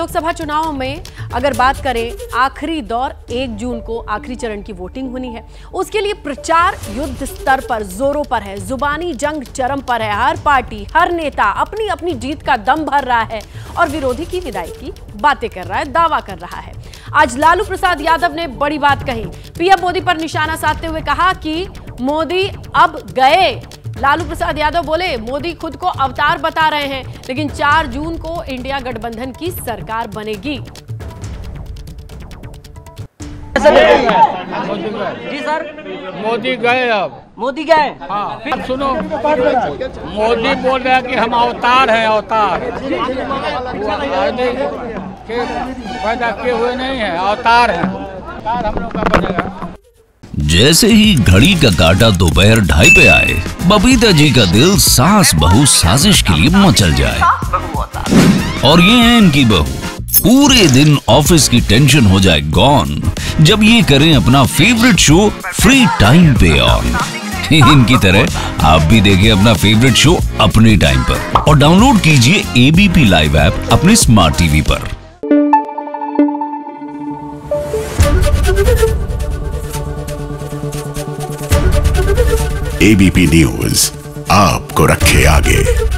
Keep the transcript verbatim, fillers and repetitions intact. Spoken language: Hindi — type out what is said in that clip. लोकसभा चुनाव में अगर बात करें, आखिरी दौर एक जून को आखिरी चरण की वोटिंग होनी है। उसके लिए प्रचार युद्ध स्तर पर जोरों पर है, जुबानी जंग चरम पर है। हर पार्टी, हर नेता अपनी अपनी जीत का दम भर रहा है और विरोधी की विदाई की बातें कर रहा है, दावा कर रहा है। आज लालू प्रसाद यादव ने बड़ी बात कही, पीएम मोदी पर निशाना साधते हुए कहा कि मोदी अब गए। लालू प्रसाद यादव बोले, मोदी खुद को अवतार बता रहे हैं, लेकिन चार जून को इंडिया गठबंधन की सरकार बनेगी। जी सर, मोदी गए। अब मोदी गए। हाँ, सुनो, मोदी बोल रहा है कि हम अवतार हैं। अवतार के पैदा किए हुए नहीं है, अवतार है। अवतार हम लोग का बनेगा। जैसे ही घड़ी का काटा दोपहर ढाई पे आए, बबीता जी का दिल सास बहू साजिश के लिए मचल जाए। और ये है इनकी बहू। पूरे दिन ऑफिस की टेंशन हो जाए गॉन जब ये करें अपना फेवरेट शो फ्री टाइम पे ऑन। इनकी तरह आप भी देखें अपना फेवरेट शो अपने टाइम पर और डाउनलोड कीजिए एबीपी लाइव ऐप अपने स्मार्ट टीवी पर। एबीपी न्यूज़ आपको रखे आगे।